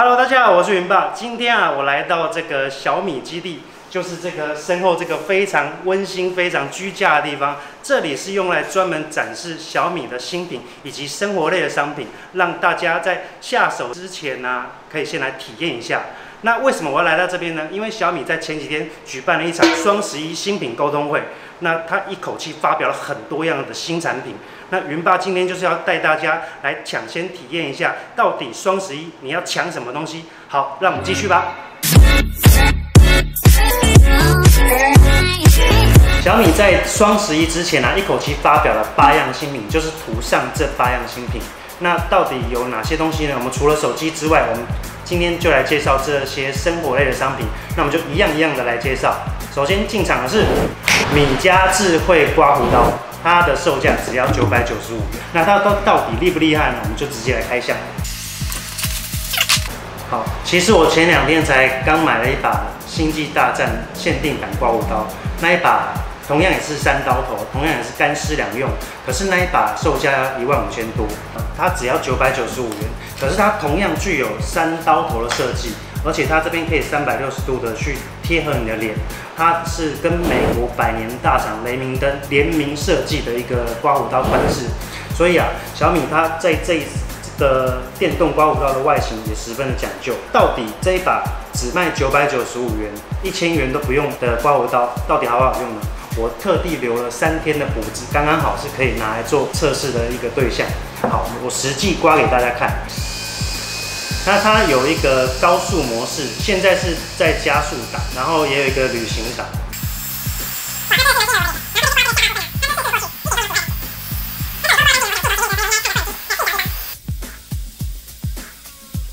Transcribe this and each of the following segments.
Hello， 大家好，我是云爸。今天啊，我来到这个小米基地，就是这个身后这个非常温馨、非常居家的地方。这里是用来专门展示小米的新品以及生活类的商品，让大家在下手之前呢、可以先来体验一下。那为什么我要来到这边呢？因为小米在前几天举办了一场双11新品沟通会，那他一口气发表了很多样的新产品。那云爸今天就是要带大家来抢先体验一下，到底双11你要抢什么东西？好，让我们继续吧。小米在双11之前一口气发表了8样新品，就是图上这8样新品。那到底有哪些东西呢？我们除了手机之外，我们今天就来介绍这些生活类的商品。那我们就一样一样的来介绍。首先进场的是米家智慧刮胡刀，它的售价只要995。那它到底厉不厉害呢？我们就直接来开箱。好，其实我前2天才刚买了一把《星际大战》限定版刮胡刀，那一把同样也是3刀头，同样也是干湿两用，可是那一把售价15000多，它只要995元。可是它同样具有3刀头的设计，而且它这边可以360度的去贴合你的脸。它是跟美国百年大厂雷明登联名设计的一个刮胡刀款式，所以啊，小米它在这一次的电动刮胡刀的外形也十分的讲究。到底这一把只卖995元，1000元都不用的刮胡刀，到底好不好用呢？我特地留了3天的补子，刚刚好是可以拿来做测试的一个对象。好，我实际刮给大家看。那它有一个高速模式，现在是在加速档，然后也有一个旅行档。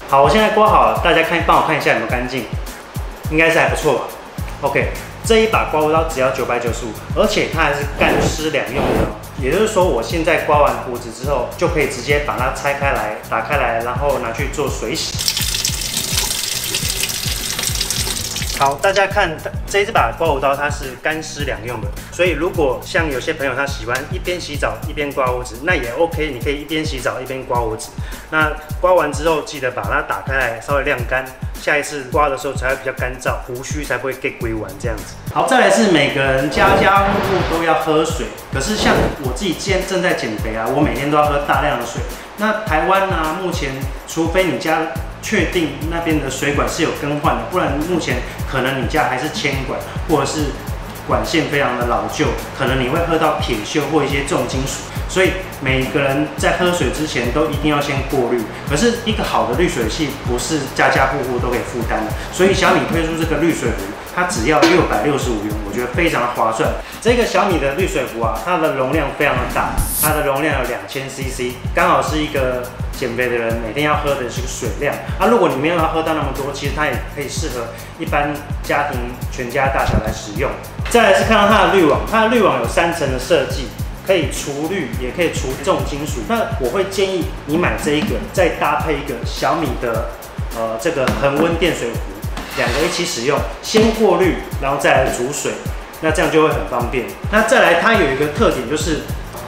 好，我现在刮好了，大家帮我看一下有没有干净，应该是还不错吧。OK， 这一把刮胡刀只要995，而且它还是干湿两用的，也就是说我现在刮完胡子之后，就可以直接把它拆开来、打开来，然后拿去做水洗。好，大家看这把刮胡刀，它是干湿两用的，所以如果像有些朋友他喜欢一边洗澡一边刮胡子，那也 OK， 你可以一边洗澡一边刮胡子。那刮完之后，记得把它打开来，稍微晾干。下一次刮的时候才会比较干燥，胡须才不会给归完这样子。好，再来是每个人家家户户都要喝水，可是像我自己正在减肥啊，我每天都要喝大量的水。那台湾啊，目前除非你家确定那边的水管是有更换的，不然目前可能你家还是铅管或者是管线非常的老旧，可能你会喝到铁锈或一些重金属，所以每个人在喝水之前都一定要先过滤。可是一个好的滤水器不是家家户户都可以负担的，所以小米推出这个滤水壶，它只要665元，我觉得非常的划算。这个小米的滤水壶啊，它的容量非常的大，它的容量有 2000cc， 刚好是一个减肥的人每天要喝的是个水量啊。如果你没有要喝到那么多，其实它也可以适合一般家庭全家大小来使用。再来是看到它的滤网，它的滤网有3层的设计，可以除氯，也可以除重金属。那我会建议你买这一个，再搭配一个小米的这个恒温电水壶，2个一起使用，先过滤，然后再来煮水，那这样就会很方便。那再来，它有一个特点就是，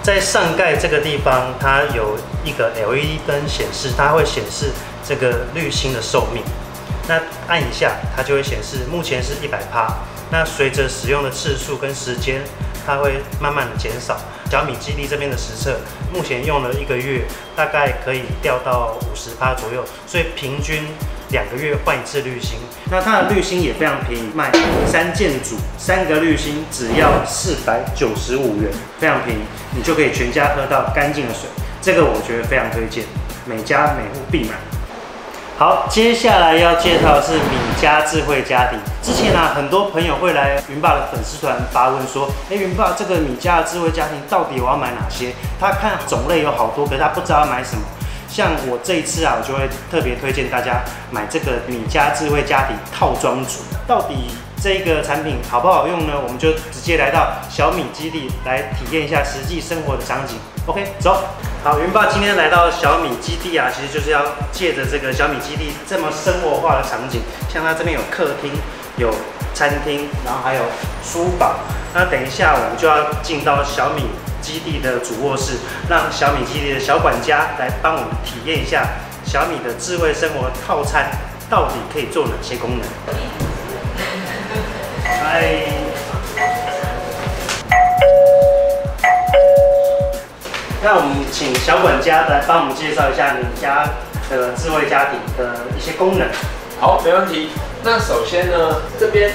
在上盖这个地方，它有一个 LED 灯显示，它会显示这个滤芯的寿命。那按一下，它就会显示目前是100%。那随着使用的次数跟时间，它会慢慢的减少。小米基地这边的实测，目前用了1个月，大概可以掉到50%左右，所以平均2个月换1次滤芯。那它的滤芯也非常便宜，卖3件组3个滤芯只要495元，非常便宜，你就可以全家喝到干净的水。这个我觉得非常推荐，每家每户必买。好，接下来要介绍的是米家智慧家庭。之前啊，很多朋友会来云爸的粉丝团发问说，云爸这个米家的智慧家庭到底我要买哪些？他看种类有好多，可是他不知道要买什么。像我这一次啊，我就会特别推荐大家买这个米家智慧家庭套装组。到底这个产品好不好用呢？我们就直接来到小米基地来体验一下实际生活的场景。OK， 走。好，云爸今天来到小米基地啊，其实就是要借着这个小米基地这么生活化的场景，像它这边有客厅、有餐厅，然后还有书房。那等一下我们就要进到小米基地的主卧室，让小米基地的小管家来帮我们体验一下小米的智慧生活套餐。到底可以做哪些功能？嗨。 那我们请小管家来帮我们介绍一下你家的智慧家庭的一些功能。好，没问题。那首先呢，这边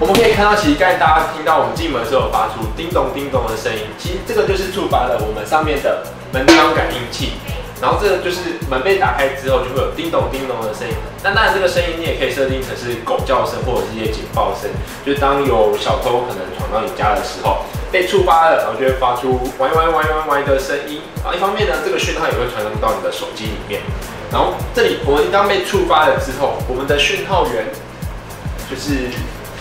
我们可以看到，其实刚才大家听到我们进门的时候有发出叮咚叮咚的声音，其实这个就是触发了我们上面的门窗感应器。然后这个就是门被打开之后就会有叮咚叮咚的声音。那当然这个声音你也可以设定成是狗叫声或者是一些警报声，就是当有小偷可能闯到你家的时候。 被触发了，然后就会发出“歪歪歪歪歪”的声音。然后一方面呢，这个讯号也会传送到你的手机里面。然后这里我们当被触发了之后，我们的讯号源就是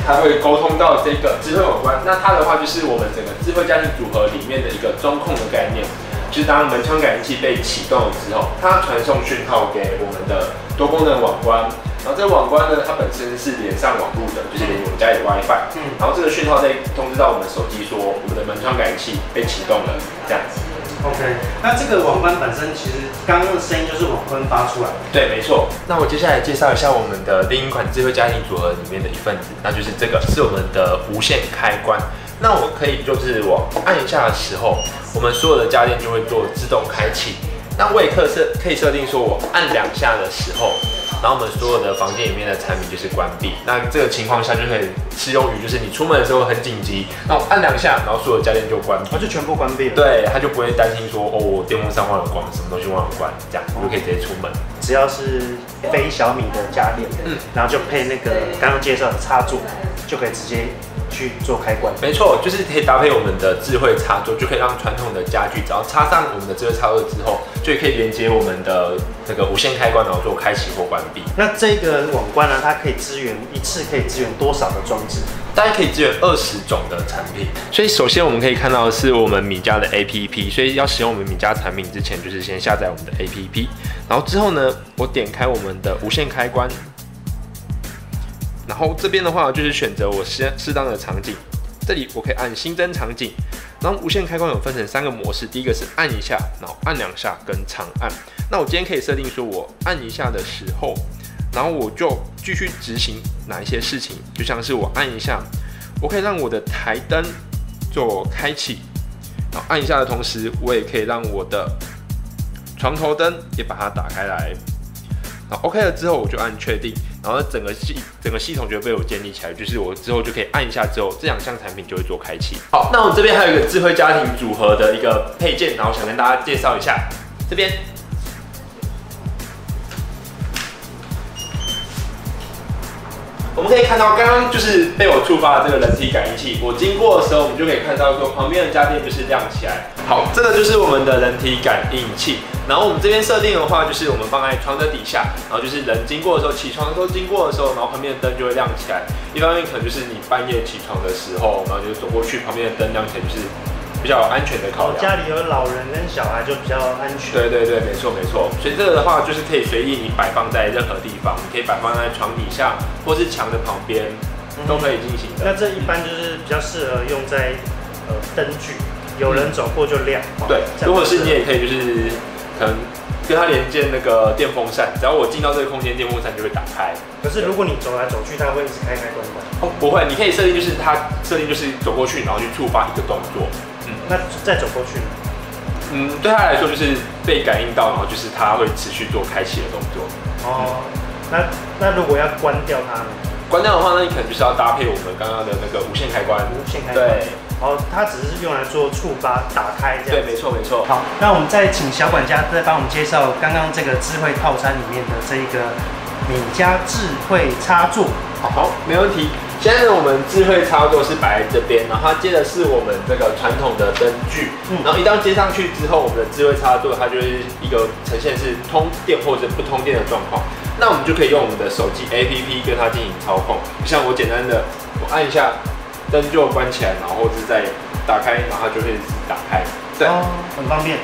它会沟通到这个智慧网关。那它的话就是我们整个智慧家庭组合里面的一个中控的概念，就是当门窗感应器被启动了之后，它传送讯号给我们的多功能网关。 然后这个网关呢，它本身是连上网路的，就是连我们家里的 WiFi。然后这个讯号再通知到我们手机说，我们的门窗感应器被启动了，这样子。OK， 那这个网关本身其实刚刚的声音就是网关发出来。对，没错。那我接下来介绍一下我们的另一款智慧家庭组合里面的一份子，那就是这个是我们的无线开关。那我可以就是我按一下的时候，我们所有的家电就会做自动开启。那我也可以设定说我按两下的时候。 然后我们所有的房间里面的产品就是关闭，那这个情况下就可以适用于，就是你出门的时候很紧急，那我按两下，然后所有家电就关闭，它就全部关闭了。对，他就不会担心说，哦，我电风扇忘了关，什么东西忘了关，这样你就可以直接出门。只要是非小米的家电，然后就配那个刚刚介绍的插座，就可以直接去做开关。没错，就是可以搭配我们的智慧插座，就可以让传统的家具，只要插上我们的智慧插座之后，就可以连接我们的。 那个无线开关，然后做开启或关闭。那这个网关呢，它可以支援一次可以支援多少的装置？大概可以支援20种的产品。所以首先我们可以看到的是我们米家的 APP， 所以要使用我们米家产品之前，就是先下载我们的 APP， 然后之后呢，我点开我们的无线开关，然后这边的话就是选择我适当的场景，这里我可以按新增场景。 然后无线开关有分成3个模式，第一个是按一下，然后按两下跟长按。那我今天可以设定说，我按一下的时候，然后我就继续执行哪一些事情，就像是我按一下，我可以让我的台灯做开启，然后按一下的同时，我也可以让我的床头灯也把它打开来。然后 OK 了之后，我就按确定。 然后整个系统就会被我建立起来，就是我之后就可以按一下之后，这2项产品就会做开启。好，那我们这边还有一个智慧家庭组合的一个配件，然后想跟大家介绍一下。这边我们可以看到，刚刚就是被我触发的这个人体感应器，我经过的时候，我们就可以看到说旁边的家电就是亮起来。好，这个就是我们的人体感应器。 然后我们这边设定的话，就是我们放在窗的底下，然后就是人经过的时候，起床的时候经过的时候，然后旁边的灯就会亮起来。一方面可能就是你半夜起床的时候，然后就走过去，旁边的灯亮起来，就是比较有安全的考量。家里有老人跟小孩就比较安全。对对对，没错没错。所以这个的话，就是可以随意你摆放在任何地方，你可以摆放在床底下或是墙的旁边，都可以进行的。那这一般就是比较适合用在灯具，有人走过就亮。对，如果是你也可以就是。 可能跟它连接那个电风扇，只要我进到这个空间，电风扇就会打开。可是如果你走来走去，它会一直开关。哦，不会，你可以设定就是它设定就是走过去，然后去触发一个动作。嗯，那再走过去呢？嗯，对它来说就是被感应到，然后就是它会持续做开启的动作。哦，那如果要关掉它呢？关掉的话，那你可能就是要搭配我们刚刚的那个无线开关。无线开关。对。 哦，它只是用来做触发、打开这样。对，没错，没错。好，那我们再请小管家再帮我们介绍刚刚这个智慧套餐里面的这一个米家智慧插座。好，没问题。现在我们智慧插座是摆在这边，然后它接的是我们这个传统的灯具。然后一旦接上去之后，我们的智慧插座它就是一个呈现是通电或者不通电的状况。那我们就可以用我们的手机 APP 跟它进行操控。像我简单的，我按一下。 灯就关起来，然后是再打开，然后它就可以打开，对，哦，很方便。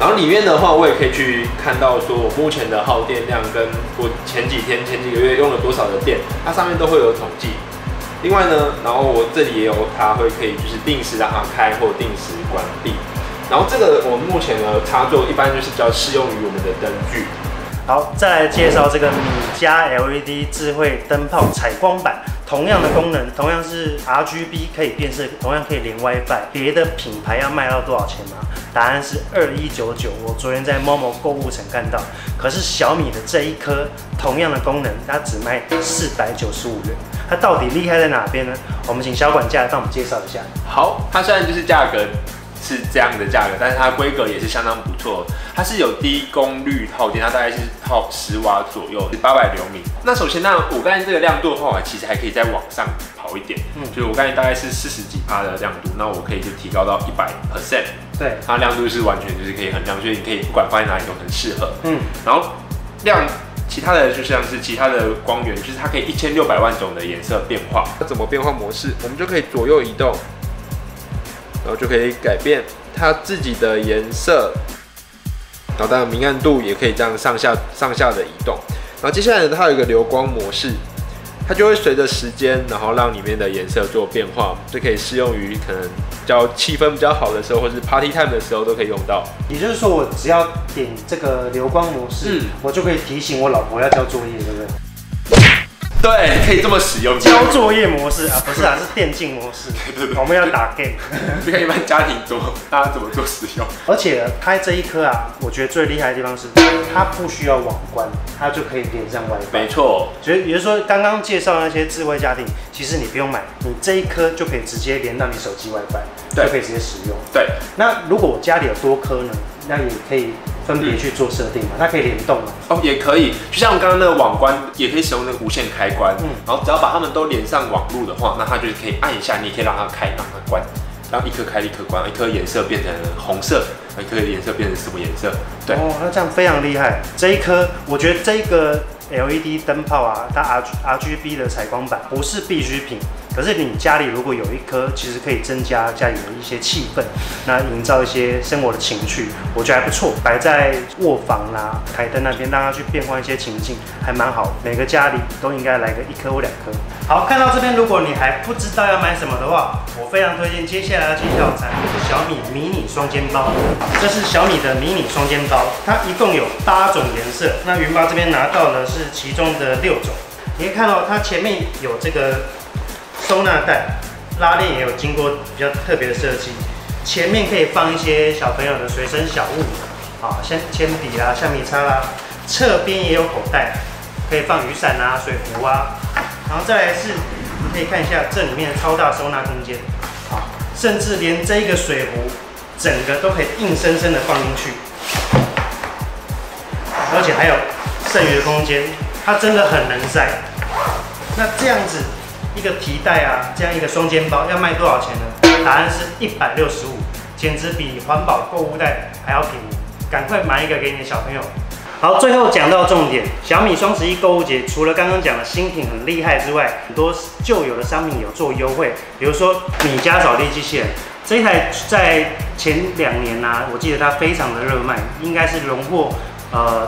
然后里面的话，我也可以去看到说我目前的耗电量跟我前几个月用了多少的电，它上面都会有统计。另外呢，然后我这里也有它会可以就是定时让它开或定时关闭。然后这个我们目前的插座一般就是比较适用于我们的灯具。好，再来介绍这个米家 LED 智慧灯泡采光板，同样的功能，同样是 RGB 可以变色，同样可以连 WiFi。别的品牌要卖到多少钱吗？答案是2199。我昨天在 Momo 购物城看到，可是小米的这一颗同样的功能，它只卖495元。它到底厉害在哪边呢？我们请小管家来帮我们介绍一下。好，它虽然就是价格是这样的价格，但是它规格也是相当不错。它是有低功率耗电，它大概是耗10瓦左右，是800流米。那首先，我刚才这个亮度的话，其实还可以再往上跑一点，所以我刚才大概是40几% 的亮度，那我可以就提高到100%。对，它亮度是完全就是可以很亮，所以你可以不管放在哪里都很适合。然后其他的就像是其他的光源，就是它可以1600万种的颜色变化。它怎么变化模式，我们就可以左右移动。然后就可以改变它自己的颜色，然后当然明暗度也可以这样上下的移动。然后接下来呢，它有一个流光模式，它就会随着时间，然后让里面的颜色做变化，就可以适用于可能比较气氛比较好的时候，或是 party time 的时候都可以用到。也就是说，我只要点这个流光模式，我就可以提醒我老婆要交作业，对不对？对，可以这么使用。交作业模式啊，不是啊，是电竞模式。对，我们要打 game。就看一般家庭大家怎么做使用。而且它这一颗啊，我觉得最厉害的地方是，它不需要网关，它就可以连上 WiFi。没错。所以也就是说，刚刚介绍那些智慧家庭，其实你不用买，你这一颗就可以直接连到你手机 WiFi， 就可以直接使用。对。那如果我家里有多颗呢？那你可以分别去做设定嘛，它可以联动嘛。哦，也可以，就像刚刚那个网关，也可以使用那个无线开关。然后只要把它们都连上网路的话，那它就是可以按一下，你也可以让它开，让它关，让一颗开一颗关，一颗颜色变成红色，一颗颜色变成什么颜色？对。哦，那这样非常厉害。这一颗，我觉得这个 LED 灯泡啊，它 RGB 的采光板不是必需品。可是你家里如果有一颗，其实可以增加家里的一些气氛，那营造一些生活的情趣，我觉得还不错。摆在卧房啦、台灯那边，让它去变换一些情境，还蛮好。每个家里都应该来个1颗或2颗。好，看到这边，如果你还不知道要买什么的话，我非常推荐接下来要介绍的产品——小米迷你双肩包。这是小米的迷你双肩包，它一共有8种颜色。那云爸这边拿到的是其中的6种。你可以看到，它前面有这个收纳袋，拉链也有经过比较特别的设计，前面可以放一些小朋友的随身小物，啊，像铅笔啦、橡皮擦啦，侧边也有口袋，可以放雨伞啊、水壶啊，然后再来是，你可以看一下这里面的超大收纳空间，啊，甚至连这一个水壶，整个都可以硬生生的放进去，而且还有剩余的空间，它真的很能塞。那这样子一个提袋啊，这样一个双肩包要卖多少钱呢？答案是165，简直比环保购物袋还要便宜。赶快买一个给你的小朋友。好，最后讲到重点，小米双11购物节除了刚刚讲的新品很厉害之外，很多旧有的商品有做优惠，比如说米家扫地机器人。这一台在前2年啊，我记得它非常的热卖，应该是荣获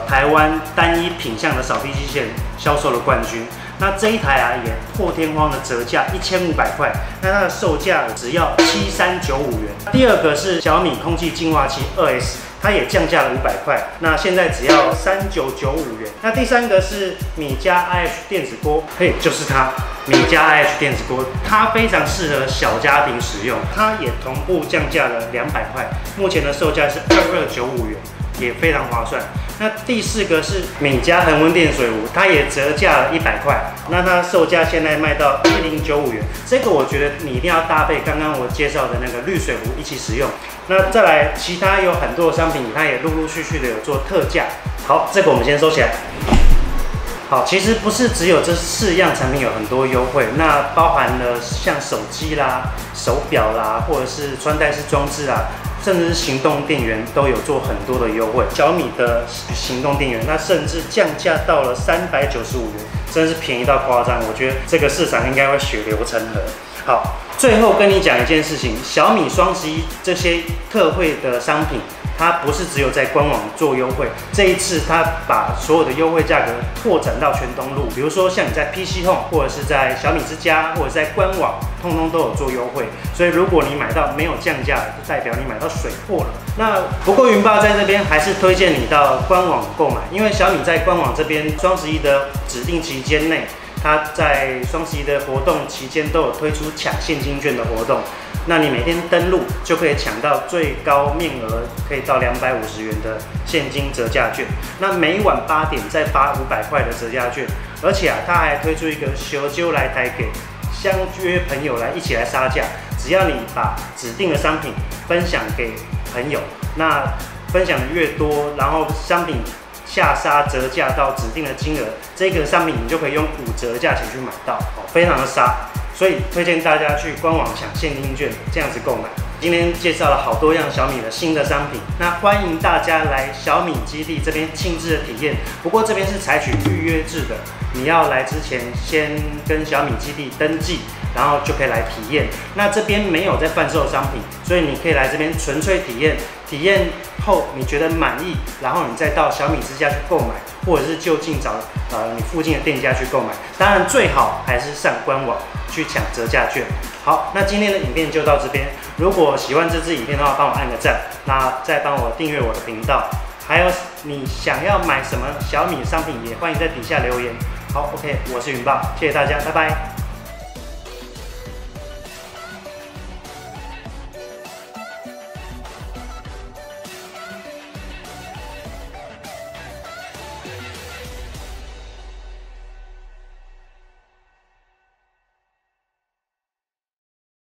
台湾单一品项的扫地机器人销售的冠军。那这一台啊也破天荒的折价1500块，那它的售价只要7395元。第二个是小米空气净化器2S， 它也降价了500块，那现在只要3995元。那第三个是米家 IH 电子锅，嘿，就是它，米家 IH 电子锅，它非常适合小家庭使用，它也同步降价了200块，目前的售价是2295元，也非常划算。那第4个是米家恒温电水壶，它也折价了100块，那它售价现在卖到1095元。这个我觉得你一定要搭配刚刚我介绍的那个滤水壶一起使用。那再来，其他有很多的商品，它也陆陆续续的有做特价。好，这个我们先收起来。好，其实不是只有这4样产品有很多优惠，那包含了像手机啦、手表啦，或者是穿戴式装置啦，甚至是行动电源都有做很多的优惠。小米的行动电源，它甚至降价到了395元，真是便宜到夸张。我觉得这个市场应该会血流成河。好，最后跟你讲一件事情，小米双11这些特惠的商品，它不是只有在官网做优惠，这一次它把所有的优惠价格拓展到全通路，比如说像你在 PC Home 或者是在小米之家或者在官网，通通都有做优惠。所以如果你买到没有降价，就代表你买到水货了。那不过云豹在这边还是推荐你到官网购买，因为小米在官网这边双十一的指定期间内。 它在双十一的活动期间都有推出抢现金券的活动，那你每天登录就可以抢到最高面额可以到250元的现金折价券，那每晚8点再发500块的折价券，而且它还推出一个小揪来台给相约朋友一起来杀价，只要你把指定的商品分享给朋友，那分享的越多，然后商品。 下杀折价到指定的金额，这个商品你就可以用5折的价钱去买到，哦，非常的杀，所以推荐大家去官网抢现金券这样子购买。今天介绍了好多样小米的新的商品，那欢迎大家来小米基地这边亲自的体验。不过这边是采取预约制的，你要来之前先跟小米基地登记，然后就可以来体验。那这边没有在贩售商品，所以你可以来这边纯粹体验，体验。 后你觉得满意，然后你再到小米之家去购买，或者是就近找你附近的店家去购买。当然最好还是上官网去抢折价券。好，那今天的影片就到这边。如果喜欢这支影片的话，帮我按个赞，那再帮我订阅我的频道。还有你想要买什么小米商品，也欢迎在底下留言。好 ，OK， 我是云豹，谢谢大家，拜拜。